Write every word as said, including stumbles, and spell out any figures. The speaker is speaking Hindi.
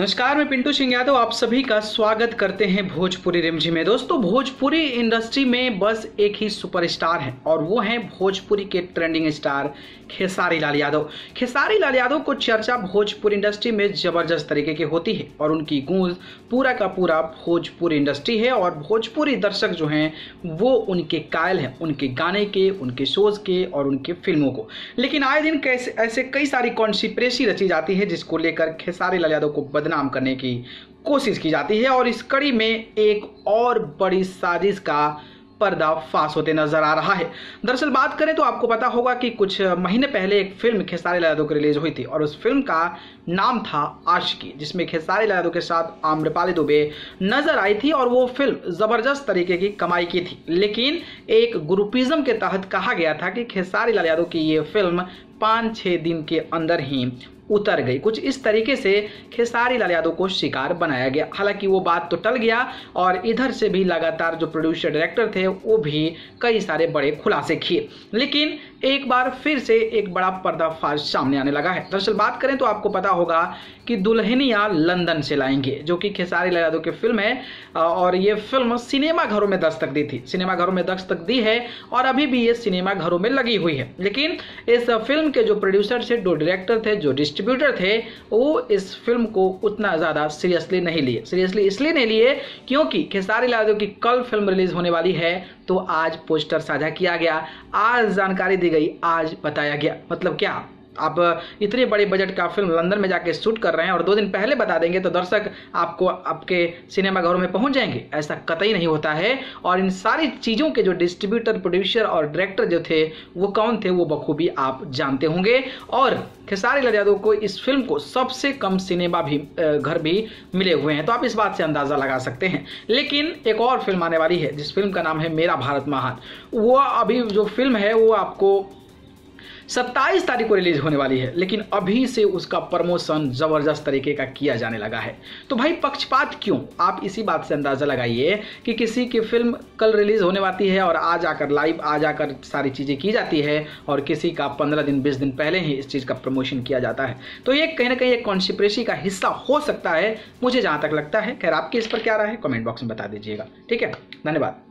नमस्कार, मैं पिंटू सिंह यादव आप सभी का स्वागत करते हैं भोजपुरी रिमझिम में। दोस्तों, भोजपुरी इंडस्ट्री में बस एक ही सुपरस्टार है और वो है भोजपुरी के ट्रेंडिंग स्टार खेसारी लाल यादव। खेसारी लाल यादव को चर्चा भोजपुरी इंडस्ट्री में जबरदस्त तरीके की होती है और उनकी गूंज पूरा का पूरा भोजपुरी इंडस्ट्री है और भोजपुरी दर्शक जो हैं वो उनके कायल हैं, उनके गाने के, उनके शोज के और उनके फिल्मों को। लेकिन आए दिन कैसे ऐसे कई सारी कॉन्स्पिरेसी रची जाती है जिसको लेकर खेसारी लाल यादव को नाम करने की कोशिश की जाती है और इस कड़ी में एक और बड़ी साजिश का पर्दाफाश होते नजर आ रहा है। दरअसल बात करें तो आपको पता होगा कि कुछ महीने पहले एक फिल्म खेसारी लाल यादव की रिलीज हुई थी और उस फिल्म का नाम था आशिकी, जिसमें खेसारी लाल यादव के साथ आम्रपाली दुबे नजर आई थी और वो फिल्म जबरदस्त तरीके की कमाई की थी। लेकिन एक ग्रुपिज्म के तहत कहा गया था कि खेसारी लाल यादव की ये फिल्म पाँच छः दिन के अंदर ही उतर गई। कुछ इस तरीके से खेसारी लाल यादव को शिकार बनाया गया। हालांकि वो बात तो टल गया और इधर से भी लगातार जो प्रोड्यूसर डायरेक्टर थे वो भी कई सारे बड़े खुलासे किए, लेकिन एक बार फिर से एक बड़ा पर्दाफाश सामने आने लगा है। दरअसल बात करें तो आपको पता होगा कि दुल्हनिया लंदन से लाएंगे, जो कि खेसारी लाल यादव की फिल्म है और ये फिल्म सिनेमाघरों में दस्तक दी थी, सिनेमाघरों में दस्तक दी है और अभी भी ये सिनेमाघरों में लगी हुई है। लेकिन इस फिल्म के जो प्रोड्यूसर थे, जो डायरेक्टर थे, जो डिस्ट्रीब्यूटर थे, वो इस फिल्म को उतना ज़्यादा सीरियसली नहीं लिए। सीरियसली इसलिए नहीं लिए क्योंकि खेसारी लाल यादव की कल फिल्म रिलीज होने वाली है, तो आज पोस्टर साझा किया गया, आज जानकारी दी गई, आज बताया गया। मतलब क्या, आप इतने बड़े बजट का फिल्म लंदन में जाके शूट कर रहे हैं और दो दिन पहले बता देंगे तो दर्शक आपको आपके सिनेमाघरों में पहुंच जाएंगे? ऐसा कतई नहीं होता है। और इन सारी चीज़ों के जो डिस्ट्रीब्यूटर, प्रोड्यूसर और डायरेक्टर जो थे वो कौन थे वो बखूबी आप जानते होंगे। और खेसारी लाल यादव को इस फिल्म को सबसे कम सिनेमा भी घर भी मिले हुए हैं, तो आप इस बात से अंदाज़ा लगा सकते हैं। लेकिन एक और फिल्म आने वाली है जिस फिल्म का नाम है मेरा भारत महान। वो अभी जो फिल्म है वो आपको सत्ताईस तारीख को रिलीज होने वाली है, लेकिन अभी से उसका प्रमोशन जबरदस्त तरीके का किया जाने लगा है। तो भाई पक्षपात क्यों? आप इसी बात से अंदाज़ा लगाइए कि किसी की फिल्म कल रिलीज होने वाली है और आज आकर लाइव आज आकर सारी चीज़ें की जाती है और किसी का पंद्रह दिन बीस दिन पहले ही इस चीज़ का प्रमोशन किया जाता है। तो ये कहीं ना कहीं एक कॉन्स्पिरेसी का हिस्सा हो सकता है, मुझे जहाँ तक लगता है। खैर, आपकी इस पर क्या राय है कमेंट बॉक्स में बता दीजिएगा। ठीक है, धन्यवाद।